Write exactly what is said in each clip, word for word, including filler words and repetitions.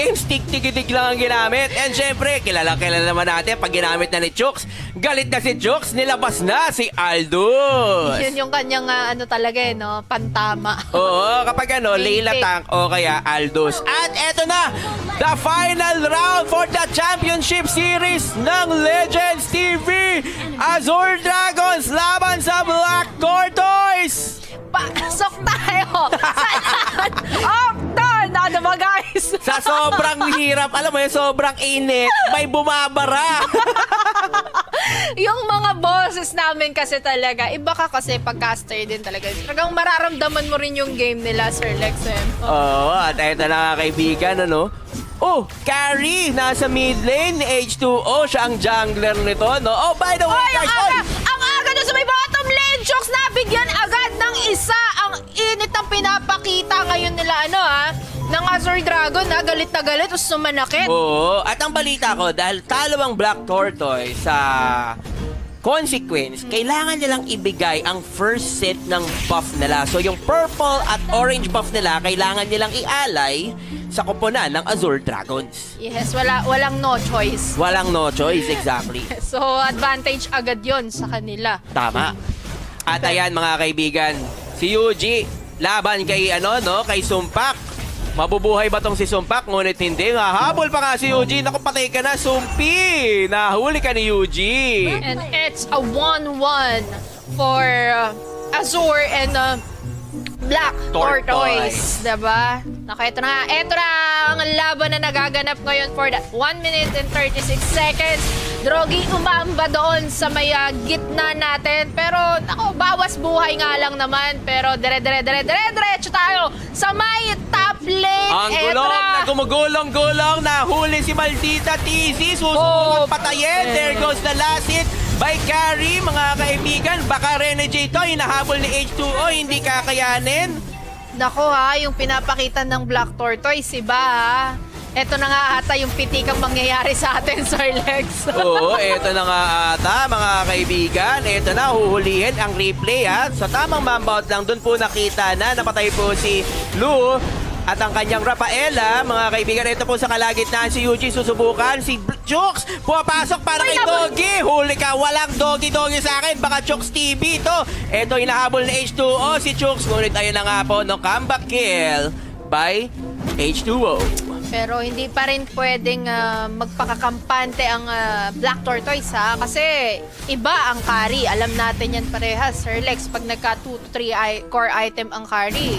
Stick tigitig lang ang ginamit. And syempre, kilala-kilala naman natin pag ginamit na ni Choox. Galit na si Choox, nilabas na si Aldous. Yun yung kanyang uh, ano talaga eh, no? Pantama. Oo, kapag ano, Layla Tank o kaya Aldous. At eto na, the final round for the championship series ng Legends T V. Azure Dragons laban sa Black Core Toys. Pasok tayo! Saan? Oh! Ano ba guys? Sa sobrang hirap, alam mo yung sobrang init, may bumabara. Yung mga bosses namin kasi talaga, iba ka kasi pag-caster din talaga. Talagang mararamdaman mo rin yung game nila, Sir Lexem. Oo, at ito na nga kaibigan, ano? Oh, Carrie, nasa mid lane, H two O, siya ang jungler nito, no? Oh, by the way, guys, oy! Ang aga na sa may bottom lane, Choox nabigyan agad ng isa. Ang init ang pinapakita ngayon nila, ano ha? Ng Azure Dragon, ha? Galit na galit, gusto manakit. Oo, at ang balita ko, dahil talo ang Black Tortoise sa consequence, hmm. kailangan nilang ibigay ang first set ng buff nila. So yung purple at orange buff nila, kailangan nilang i-alay sa koponan ng Azure Dragons. Yes, wala, walang no choice. Walang no choice, exactly. So advantage agad yon sa kanila. Tama. At ayan mga kaibigan, si U G laban kay ano no, kay Sumpak. Mabubuhay ba tong si Sumpak? Ngunit hindi. Nahabol pa nga si Eugene. Naku, patay ka na, Sumpi! Nahuli ka ni Eugene. And it's a one one for uh, Azure and uh, Black Tortoise. Tortoise. Diba? Naku, ito na. Ito na ang laban na nagaganap ngayon for that one minute and thirty-six seconds. Drogy umamba doon sa may uh, gitna natin. Pero, naku, bawas buhay nga lang naman. Pero, dere-dere-dere-dere-derecho tayo sa may late. Ang gulong etra. Na gumugulong-gulong, nahuli si Maldita T C, susunod oh, patayin, there goes the last hit by Carry, mga kaibigan, baka Renejay to, hinahabol ni H two O, hindi kakayanin. Nako ha, yung pinapakita ng Black Tortoise, iba ha. Eto na nga ata yung pitikang mangyayari sa atin, Sir Lex. Oo, eto na nga ata, mga kaibigan. Eto na, huhulihin ang replay ha. Sa tamang mambout lang, dun po nakita na napatay po si Lou at ang kanyang Rafaela, mga kaibigan. Ito po sa kalagitnaan si Yuji, susubukan si Choox, pumapasok para kay Dogie. Huli ka, walang Dogie-Dogie sa akin, baka Choox T V to. Ito, hinahabol na H two O si Choox, ngunit ayun na nga po, no, comeback kill by H two O. Pero hindi pa rin pwedeng uh, magpakakampante ang uh, Black Tortoise ha, kasi iba ang Kari, alam natin yan parehas, Sir Lex, pag nagka two to three core item ang Kari,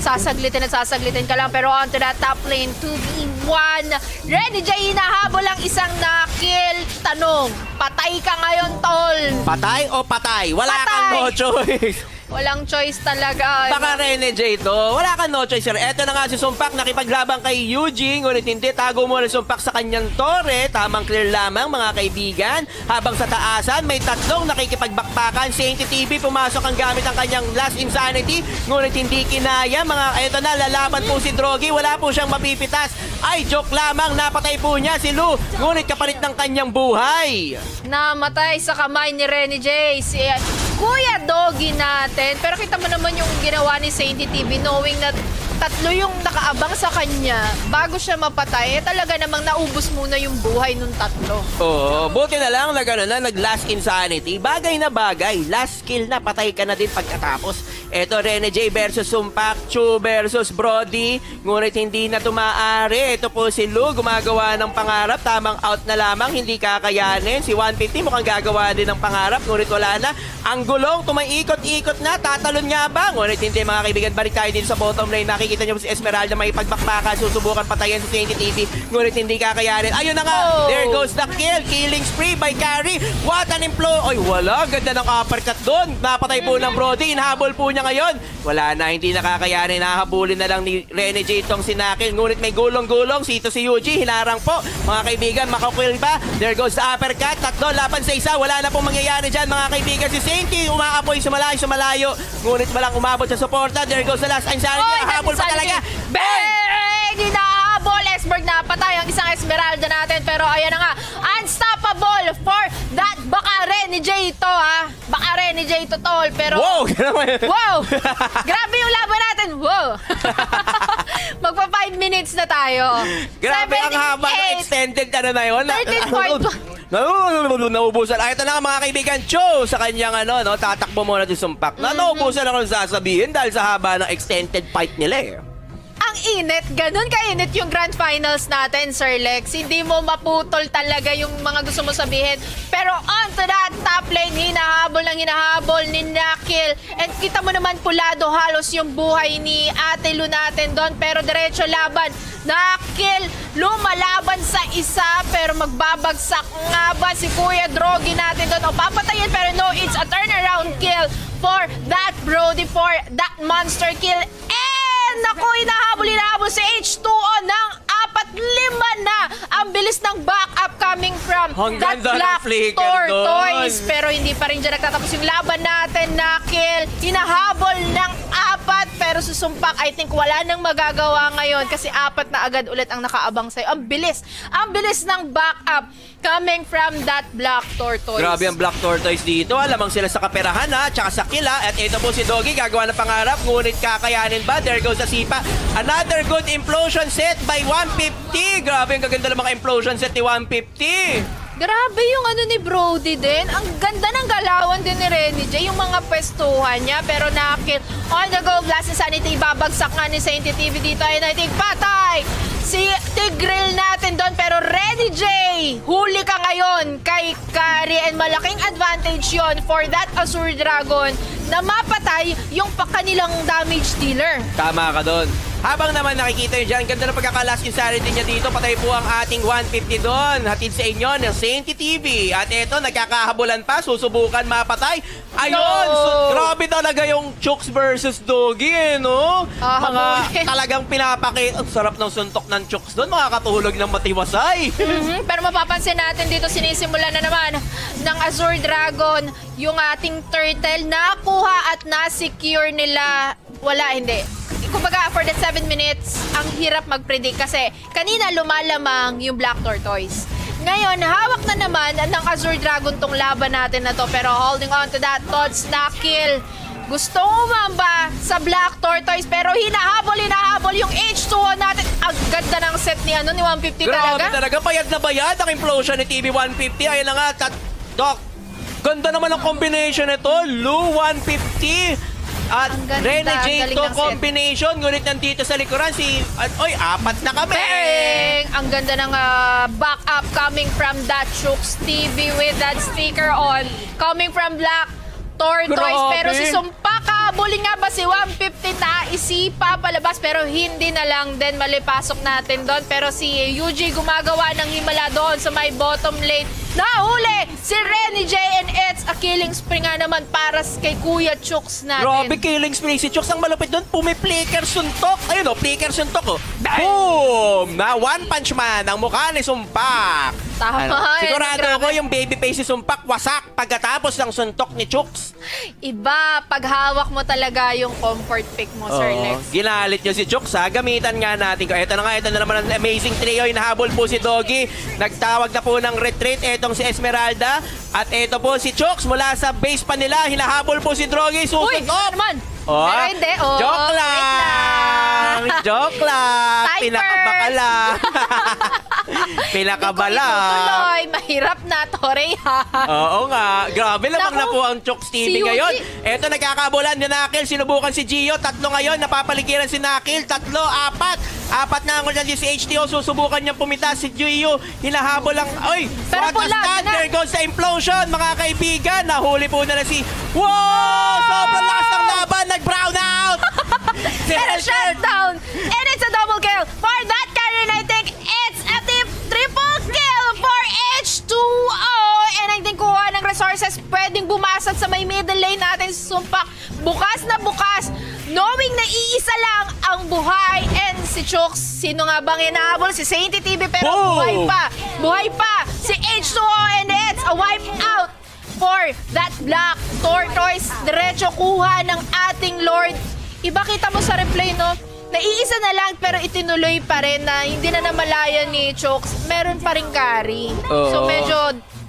sasaglitin at sasaglitin ka lang. Pero onto that top lane, two v one. Renejay hinahabol ang isang Nakil. Tanong, patay ka ngayon, tol. Patay o patay? Wala patay. Kang no choice. Walang choice talaga. Baka Renejay to. Wala kang no choice, sir. Eto na nga si Sumpak, nakipaglabang kay Eugene. Ngunit hindi, tago muna Sumpak sa kanyang tore. Tamang clear lamang, mga kaibigan. Habang sa taasan, may tatlong nakikipagbakpakan. Sainty T V, pumasok ang gamit ng kanyang last insanity. Ngunit hindi kinaya, mga... Eto na, lalaban po si Drogy. Wala po siyang mapipitas. Ay, joke lamang. Napatay po niya si Lou. Ngunit kapalit ng kanyang buhay. Namatay sa kamay ni Renejay si Kuya Dogie natin. Pero kita mo naman yung ginawa ni Sainty T V, knowing na tatlo yung nakaabang sa kanya bago siya mapatay. Eh, talaga namang naubos muna yung buhay nung tatlo. Oo, buti na lang na gano'n na, nag-last insanity. Bagay na bagay, last kill na, patay ka na din pagkatapos. Eto, Renejay versus Sumpak, Choo versus Brody. Ngunit hindi na tumaari. Eto po si Lou, gumagawa ng pangarap. Tamang out na lamang, hindi kakayanin. Si one fifty mukhang gagawa din ng pangarap, ngunit wala na. Ang gulong, tumaikot-ikot na, tatalon nga ba? Ngunit hindi, mga kaibigan, balik tayo dito sa bottom lane. Nakikita Kita niyo si Esmeralda, may pagbakbakan, susubukan patayin sa T N T, ngunit hindi kakayanin. Ayun na nga, oh. There goes the kill. Killing spree by Carrie. What an employ. Oy, wala, ganda ng uppercut doon. Napatay po ng Brody, inhabol po niya ngayon. Wala na, hindi nakakayanin. Nahabulin na lang ni Renejay itong sinakil. Ngunit may gulong-gulong, sito si Yuji, hinarang po. Mga kaibigan, makakwil ba? There goes the uppercut. Tatlo, laban sa isa. Wala na pong mangyayari dyan, mga kaibigan. Si Sainty, umaapoy, sumalayo, sumalayo. Ngunit malang umabot sa suporta. There goes the last insanity. Nahabol pa talaga. Bang! Hindi na habol. Esberg na patay ang isang Esmeralda natin. Pero ayan na nga, unstoppable capable for that. Baka Renejay ito, ha? Baka Renejay ito, tol. Pero, wow! Wow! Grabe yung laban natin. Wow! Magpa five minutes na tayo. Grabe, seven, ang haba ng extended ano na yun. thirteen point two. Naubusan. Ay, ito na nga mga kaibigan. Choox sa kanyang ano, no? Tatakbo muna yung Sumpak. Na, mm-hmm. Naubusan ako sasabihin dahil sa haba ng extended fight nila eh. Ang init, ganun kainit yung grand finals natin, Sir Lex. Hindi mo maputol talaga yung mga gusto mo sabihin. Pero on to that top lane, hinahabol ng hinahabol ni Nakil. And kita mo naman pulado halos yung buhay ni Ate Lou natin doon. Pero diretso laban. Nakil, lumalaban sa isa pero magbabagsak nga ba si Kuya Drogy natin doon. O papatayin pero no, it's a turnaround kill for that Brody, for that monster kill. Naku, inahabol-inahabol si H two O ng apat lima na. Ang bilis ng backup coming from hanggang that Black Core Toys. Pero hindi pa rin dyan nagtatapos yung laban natin. Nakil, hinahabol ng apat. Pero susumpak, I think wala nang magagawa ngayon kasi apat na agad ulit ang nakaabang sa'yo. Ang bilis, ang bilis ng backup coming from that Black Tortoise. Grabe ang Black Tortoise dito. Alamang sila sa kaperahan ha, tsaka sa kila. At ito po si Dogie, gagawa ng pangarap. Ngunit kakayanin ba? There goes the sipa. Another good implosion set by one fifty. Grabe ang kaganda ng mga implosion set ni one fifty. Grabe yung ano ni Brody din. Ang ganda ng galawan din ni Renejay. Yung mga pwestuhan niya. Pero nakit on the go glass ni Sainty. Babagsak nga ni Sainty T V dito. Ayun, I think patay si Tigril natin doon. Pero Renejay, huli ka ngayon kay Carrie. And malaking advantage yon for that Azure Dragon na mapatay yung kanilang damage dealer. Tama ka doon. Habang naman nakikita nyo dyan, ganda na pagkakalas insanity niya dito. Patay po ang ating one fifty doon. Hatid sa inyo ng Sainty T V. At eto, nagkakahabulan pa. Susubukan mapatay. Ayun! No. So, grabe talaga yung Choox versus Dogie, eh, no? Ah, mga talagang pinapakit. Ang sarap ng suntok ng Choox doon. Makakatulog ng matiwasay. Mm-hmm. Pero mapapansin natin dito, sinisimula na naman ng Azure Dragon yung ating turtle. Nakuha at na-secure nila. Wala, hindi. Kumbaga, for the seven minutes, ang hirap mag-predict kasi kanina lumalamang yung Black Tortoise. Ngayon, hawak na naman ng Azure Dragon tong laban natin na to. Pero holding on to that, Tots, Nakil. Gusto umamba sa Black Tortoise pero hinahabol, hinahabol yung H two O natin. Ang ganda ng set ni, ano, ni one fifty. Grabe talaga. Grabe talaga, bayad na bayad ang implosion ni T B one fifty. Ayun na nga, Doc. Ganda naman ang combination nito, Lou one fifty. At Renejay to combination. Ngunit nandito sa likuran si... At, oy, apat na kami! Bang! Ang ganda ng uh, backup coming from that Choox T V with that sticker on. Coming from Black Tortoise. Grabe. Pero si Sumpaka, buli nga ba si one fifty na isipa palabas? Pero hindi na lang din. Malipasok natin doon. Pero si U G gumagawa ng himala doon sa may bottom lane. Nahuli si Renejay and it's a killing spree nga naman para kay Kuya Choox natin. Grabe killing spree si Choox. Ang malupit doon, pumi-flicker suntok. Ayun o, flicker suntok o. Boom! Na one punch man ang mukha ni Sumpak. Tama. Ano? Sigurado ko yung baby face ni Sumpak wasak pagkatapos ng suntok ni Choox. Iba, paghawak mo talaga yung comfort pick mo, oh, Sir Lex. Ginalit niya si Choox ha. Gamitan nga natin ko. Ito na nga, ito na naman ang amazing trio. Hinahabol po si Dogie. Nagtawag na po ng retreat. Ito si Esmeralda at ito po si Choox mula sa base pa nila. Hinahabol po si Drogy. Uy! Naman! Oh, pero hindi. Oh, joke lang! lang. Joke lang! Pinakabakala! Pinakabala! Tuloy, mahirap na, Tore. Oo nga. Grabe lamang na po ang Choox T V si ngayon. Eto, nagkakabulan ni Nakil. Sinubukan si Gio. Tatlo ngayon. Napapaligiran si Nakil. Tatlo, apat. Apat na ang dyan si H T O. Susubukan niyang pumita si Gio. Hinahabol lang. Oy! Pero pula! There goes the implosion, mga kaibigan. Nahuli po na na si... Wow! Sobrang lakas ng laban. Nag-brown out! Pero shut down. And it's a double kill for that Carry. I think it's a tip triple kill for H two O. And I think kuha ng resources. Pwedeng bumasat sa may middle lane natin. Sumpak. Bukas na bukas. Knowing na iisa lang ang buhay. And si Choox, sino nga bang inahabol? Si Sainty T V, pero oh, buhay pa. Buhay pa. Si H two O and it's a wipe out for that Black Tortoise. Diretso kuha ng ating Lord. Iba kita mo sa replay, no? Naiisa na lang pero itinuloy pa rin na hindi na namalayan ni Choox. Meron pa rin Kari. Uh -oh. So medyo...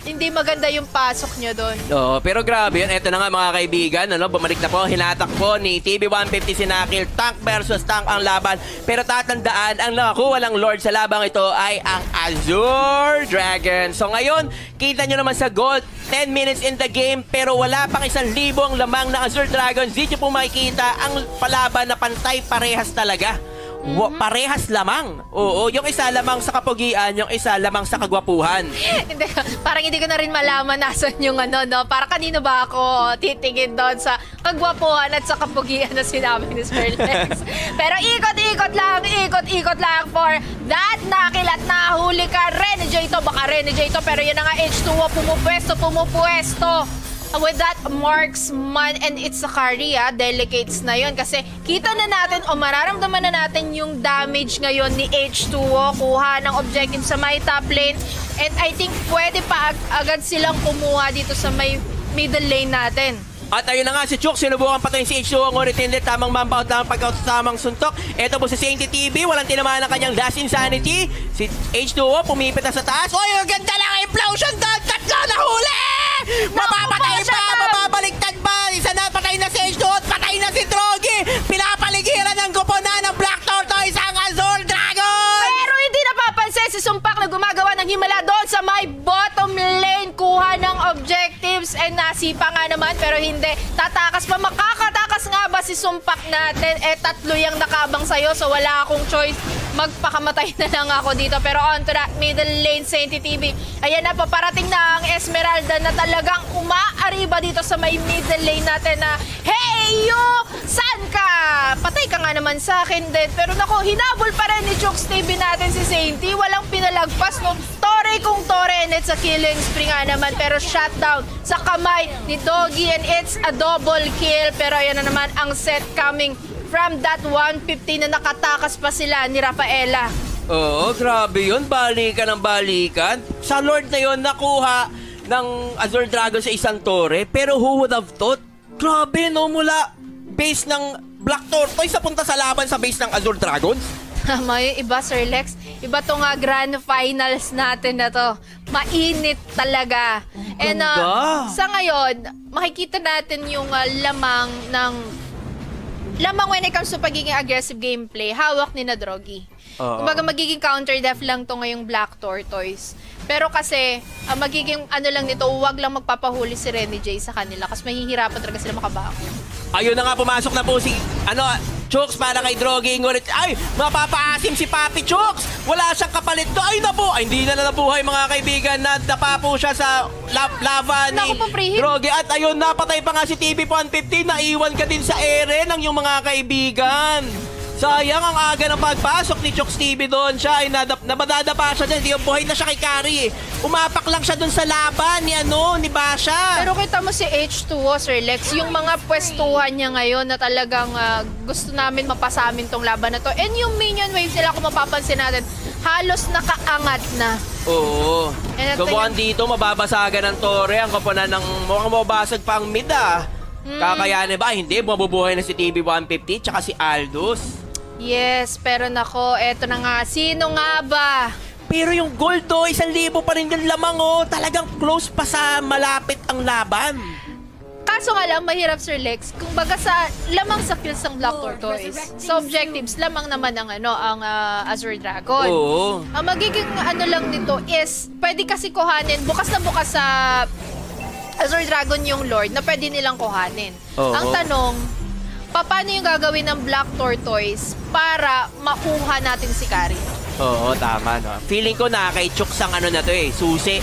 hindi maganda yung pasok nyo doon. Oo, pero grabe yun. Ito na nga mga kaibigan, ano, bumalik na po, hinatak po ni T B one fifty si Nakil. Tank versus tank ang laban. Pero tatandaan, ang nakakuha ng Lord sa labang ito ay ang Azure Dragon. So ngayon, kita nyo naman sa gold, ten minutes in the game, pero wala pang isang libong lamang na Azure Dragons. Dito po makikita ang palaban na pantay parehas talaga. Mm-hmm. Parehas lamang. Oo, yung isa lamang sa kapugian, yung isa lamang sa kagwapuhan. Hindi, parang hindi ko na rin malaman nasan yung ano, no? Para kanino ba ako titingin doon sa kagwapuhan at sa kapugian na sinabi ni Smirlex. Pero ikot-ikot lang, ikot-ikot lang for that Nakil at nahuli ka. Renejay to, baka Renejay to, pero yun na nga H two O, pumupuesto, pumupuesto. With that, marksman, and it's a carry, ah, delicates na yun. Kasi kita na natin o mararamdaman na natin yung damage ngayon ni H two O. Kuha ng objective sa may top lane. And I think pwede pa ag agad silang kumuha dito sa may middle lane natin. At ayun na nga si Choox, sinubukan patayin si H two O, ngunit hindi, tamang mambaut lang pagkaut sa tamang suntok. Ito po si Sainty T V, walang tinamaan ang kanyang last insanity. Si H two O pumipit na sa taas. Oy, ang ganda lang ang implosion doon! Tatlo na huli! Mapapatay pa! Mapabaliktad pa! Isa na, patay na si H two O, patay na si Drogy! Pinapaligiran ng grupo na ng Black Tortoise ang Azul Dragons! Pero hindi napapansin si Sumpak na gumagawa ng himala doon sa may bottom lane. Kuha ng object and nasipa nga naman pero hindi tatakas pa. Makakatakas nga ba si Sumpak natin? Eh tatlo yung nakabang sa'yo, so wala akong choice, magpakamatay na lang ako dito. Pero on to that middle lane, Sainty T V, ayan na, paparating na ang Esmeralda na talagang umaariba dito sa may middle lane natin na hey you, saan ka? Patay ka nga naman sa akin din. Pero nako, hinabol pa rin ni Choox T V natin si Sainty, walang pinalagpas no, tore kung tore, and it's a killing spree nga naman pero shutdown sa kamay ni Dogie, and it's a double kill. Pero ayan na naman ang set coming from that one fifty na nakatakas pa sila ni Rafaela. Oo, grabe yun. Balikan ng balikan. Sa Lord na yun, nakuha ng Azure Dragon sa isang tore. Pero who would have thought? Grabe, no? Mula base ng Black Tortoise sa punta sa laban sa base ng Azure Dragons. May iba, Sir Lex. Iba to nga grand finals natin na to. Mainit talaga. And uh, sa ngayon, makikita natin yung uh, lamang ng lamang when it comes to pagiging aggressive gameplay, hawak ni na Drogy. Uh-huh. Kumbaga magiging counter def lang to ngayong Black Tortoise. Pero kasi, uh, magiging ano lang nito, huwag lang magpapahuli si Renejay sa kanila kasi mahihirapan talaga sila makabako. Ayun na nga, pumasok na po si ano, Choox para kay Drogy. Ngunit, ay, mapapaasim si Papi Choox. Wala siyang kapalit to. Ay, nabu. Ay, hindi na nabuhay mga kaibigan. Nadapa po siya sa la lava ni Drogy. At ayun, napatay pa nga si T B one fifty. Naiwan ka din sa ere ng iyong mga kaibigan. Sayang ang aga ng pagpasok ni Choox T V doon. Siya ay nabadadapa siya dyan. Hindi yung buhay na siya kay Kari. Umapak lang siya doon sa laban ni ano, ni Basha. Pero kita mo si H two O, Sir Lex, yung mga pwestuhan niya ngayon na talagang uh, gusto namin mapasamin tong laban na to. And yung minion wave nila, kung mapapansin natin, halos nakaangat na. Oo. Gabuhan dito, mababasagan ng tore. Ang kapunan ng mukhang mabasag pa ang mid, ah. Mm. Kakayanin ba? Hindi, mabubuhay na si T B one fifty tsaka si Aldous. Yes, pero nako, eto na nga. Sino nga ba? Pero yung gold to, isang libo pa rin yung lamang, oh. Talagang close pa sa malapit ang laban. Kaso nga lang, mahirap, Sir Lex. Kung baga sa lamang sa kills ng Black Tortoise, sa objectives, lamang naman ang, ano, ang uh, Azure Dragon. Oo. Ang magiging ano lang nito is, pwede kasi kuhanin, bukas na bukas sa Azure Dragon yung Lord, na pwede nilang kuhanin. Oo. Ang tanong, paano yung gagawin ng Black Tortoise para makuha natin si Kari? Oo, tama, no? Feeling ko na kay Choox ang ano na to, eh, susi.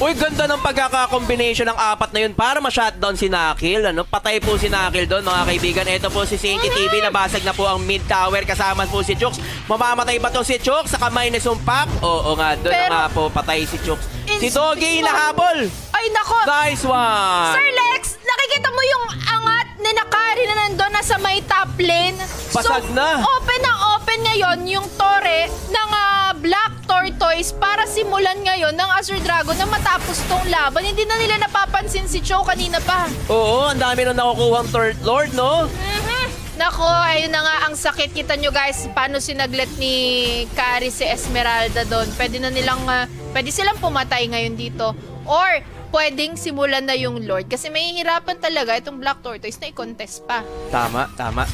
Uy, ganda ng pagkakakombination ng apat na yun para ma-shutdown si Nakil. Ano? Patay po si Nakil doon, mga kaibigan. Ito po si Sainty T V, nabasag na po ang mid tower. Kasama po si Choox. Mamamatay ba to si Choox sa kamay ni Sumpak? Oo nga, doon pero, nga po patay si Choox. Si Dogie nahabol! Ay, nako! Nice one! Sir Lex, nakikita mo yung angat ni Nakari na nandun na sa may top lane. Basag so, na! Open na open ngayon yung tore ng uh, Black Tortoise para simulan ngayon ng Azure Dragon na matapos tong laban. Hindi na nila napapansin si Choox kanina pa. Oo, ang dami na nakukuha ang Third Lord, no? Mm-hmm. Nako, ayun na nga ang sakit. Kita nyo guys, paano sinaglit ni Carrie si Esmeralda doon. Pwede na nilang, uh, pwede silang pumatay ngayon dito. Or, pwedeng simulan na yung Lord. Kasi may hirapan talaga itong Black Tortoise na i-contest pa. Tama, tama.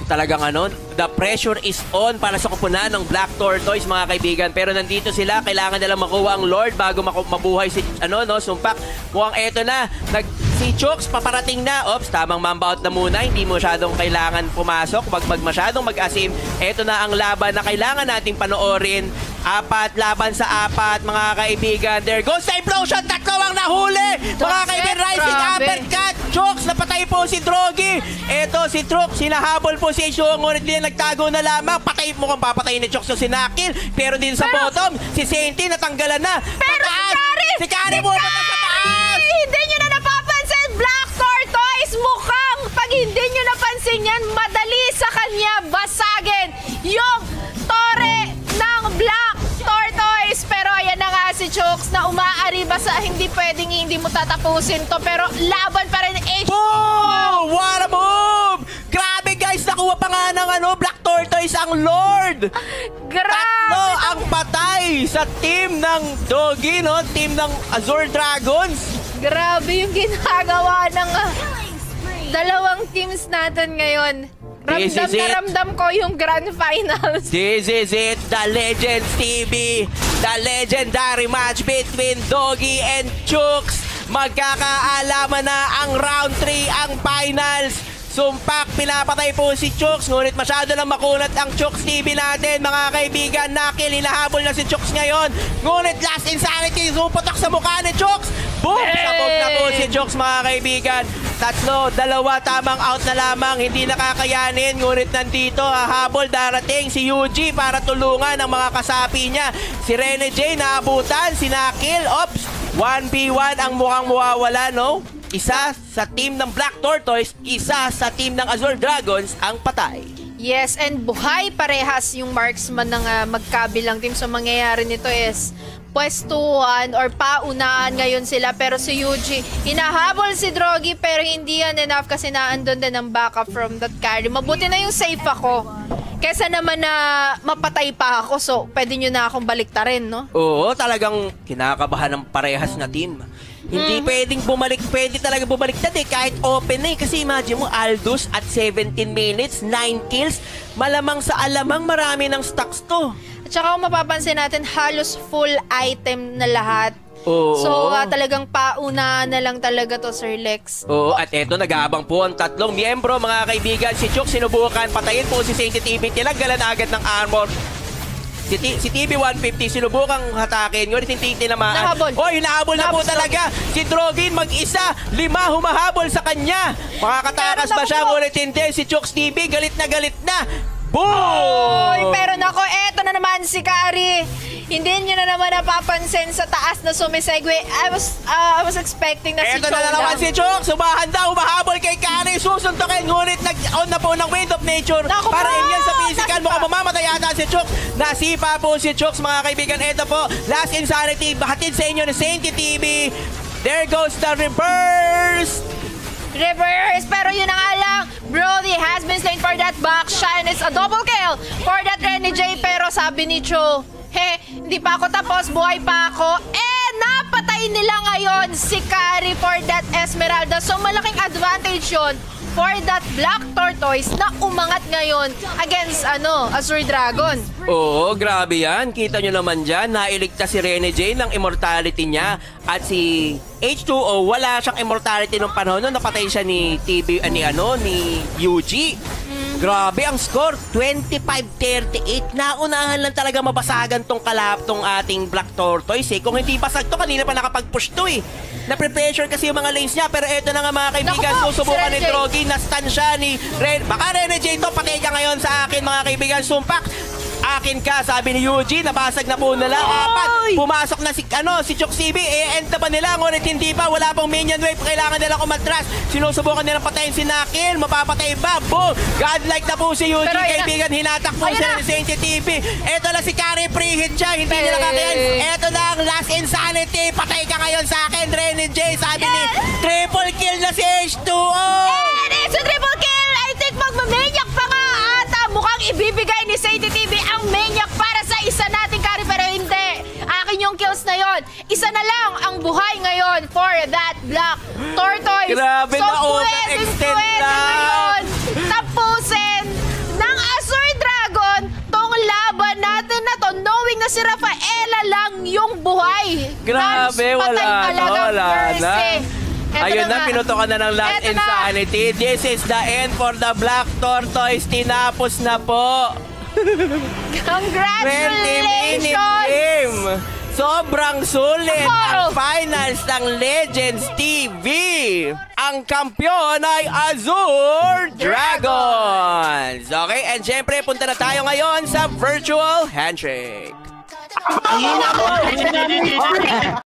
So, talagang ano, the pressure is on para sa kupunan ng Black Tortoise, mga kaibigan. Pero nandito sila, kailangan nilang makuha ang Lord bago mabuhay si ano, no, Sumpak. Mukhang eto na, nag, si Choox paparating na. Ops, tamang mambout na muna. Hindi masyadong kailangan pumasok. Wag mag masyadong mag-asim. Eto na ang laban na kailangan nating panoorin. Apat laban sa apat, mga kaibigan. There goes the implosion. Tatlo ang nahuli. Mga kaibigan, rising uppercut. Choox, napatay po si Drogy. Eto si Choox, sinahabol po si H two O. Ngunit din nagtago na lamang. Patay, mukhang papatay ni Choox si Nakil. Pero din sa pero, bottom, si Sainty natanggalan na. Pero pataas, si Kari! Si Kari mo na sa taas! Hindi nyo na napapansin, Black Tortoise. Mukhang pag hindi nyo napansin yan, madali sa kanya basagin yung tore ng Black Tortoise. Pero ayan na nga si Choox na umaari ba sa hindi pwedeng hindi mo tatapusin to. Pero laban pa rin H two O. Boom! What a move! Grabe guys, nakuha pa nga ng ano, Black Tortoise ang Lord. Grabe! Tatlo ang patay sa team ng Dogie, no? Team ng Azure Dragons. Grabe yung ginagawa ng uh, dalawang teams natin ngayon. Ramdam na ramdam ko yung Grand Finals. This is it, the Legends T V. The legendary match between Dogie and Choox. Magkakaalaman na ang round three, ang finals. Sumpak, pinapatay po si Choox. Ngunit masyado lang makunat ang Choox T V natin, mga kaibigan. Nakil, hinahabol na si Choox ngayon. Ngunit last insanity, suputok sa mukha ni Choox. Boom! Hey! Sabog na po si Choox, mga kaibigan. Tatlo, dalawa, tamang out na lamang. Hindi nakakayanin. Ngunit nandito, hahabol, darating si U G para tulungan ang mga kasapi niya. Si Renejay, naabutan. Si Nakil, ops, one v one ang mukhang mawawala, no? Isa sa team ng Black Tortoise, isa sa team ng Azul Dragons ang patay. Yes, and buhay parehas yung marksman ng uh, magkabilang team. So, mangyayari nito is pwestuhan or paunaan ngayon sila. Pero si Yuji, hinahabol si Drogy, pero hindi yan enough kasi naandun din ang backup from that carry. Mabuti na yung safe ako kesa naman na mapatay pa ako. So, pwede nyo na akong baliktarin, no? Oo, talagang kinakabahan ng parehas na team. Hindi mm. pwedeng bumalik, pwede talaga bumalik eh, kahit open na eh. Kasi imagine mo, Aldous at seventeen minutes, nine kills, malamang sa alamang marami ng stocks to. At saka kung mapapansin natin, halos full item na lahat. Oo. So uh, talagang pauna na lang talaga to, Sir Lex. Oo, at eto, nag-aabang po ang tatlong miyembro, mga kaibigan. Si Choox sinubukan, patayin po si Sainty T V, tinanggalan agad ng armor. Si, si T B one fifty, sinubukang hatakin. Ngunit hindi tinamaan. Nahabol. Oy, nahabol na po talaga. Si Drogy mag-isa. Lima humahabol sa kanya. Makakatakas ba siya? Ngunit hindi. Si Choox T V, galit na galit na. Boom! Oy, pero nako, eto na naman si Kari. Hindi nyo na naman napapansin sa taas na sumisegwe. I was, uh, I was expecting na eto si Choox. Eto na naman si Choox. Humahanda, humahabol kay Kari. Susuntokin. Ngunit nag-on na po ng Wind of Nature. Naku, para in yan sa physical. Mukhang mamamatay yata si Choox. Nasipa po si Choox, mga kaibigan. Ito po, last insanity, bahatid sa inyo ng Sainty T V. There goes the reverse. Reverse, pero yun na nga lang. Brody has been slain for that back shine. It's a double kill for that Renejay. Pero sabi ni Cho, he, hindi pa ako tapos, buhay pa ako. Eh, napatay nila ngayon si Carrie for that Esmeralda. So malaking advantage yun for that Black Tortoise na umangat ngayon against ano, Azure Dragon. Oo, grabe yan. Kita nyo naman dyan, nailigtas si Renejay ng immortality niya at si H two O wala siyang immortality nung panahon noon, napatay siya ni T B uh, ni ano ni U G. Grabe ang score, twenty-five thirty-eight. Naunahan lang talaga mabasagan tong kalap tong ating Black Tortoise eh. Kung hindi basag to, kanina pa nakapag-push to eh. Napre-pressure kasi yung mga lanes niya. Pero eto na nga, mga kaibigan, susubukan ni Drogy. Na-stun siya ni Ren. Baka Renejay to, patay ka ngayon sa akin, mga kaibigan. Sumpak, akin ka, sabi ni Yuji. Nabasag na po nila. Apat, pumasok na si, ano, si Choox T V. E-end na ba nila? Ngunit hindi pa. Wala pong minion wave. Kailangan nila kumatras. Sinusubukan nilang patayin si Nakil. Mapapatay ba? Boom! Godlike na po si Yuji. Pero, kaibigan, hinatak po siya ni Sainty T V. Eto na si Carrie, pre-hit siya. Hindi nila kakayan. Eto na ang last insanity. Patay ka ngayon sa akin, Renejay. Sabi yes. ni triple kill na si H two O. And it's a triple kill. I think magmamaniac pa nga ata. Mukhang ibibigay ni Sainty T V ang maniac para sa isa nating Carry, pero hindi. Akin yung tatlong kills na yon. Isa na lang ang buhay ngayon for that Black Tortoise. Grabe so, na ulan, extend na ngayon. Tapusin ng Azure Dragon tong laban natin na to, knowing na si Rafaela lang yung buhay. Grabe, wala na, wala na. Eto ayun na, na pinutokan na ng last Eto insanity. Na. This is the end for the Black Tortoise. Tinapos na po. Congratulations! Sobrang sulit ang finals ng Legends T V. Ang kampiyon ay Azure Dragons. Okay, and syempre, punta na tayo ngayon sa Virtual Handshake.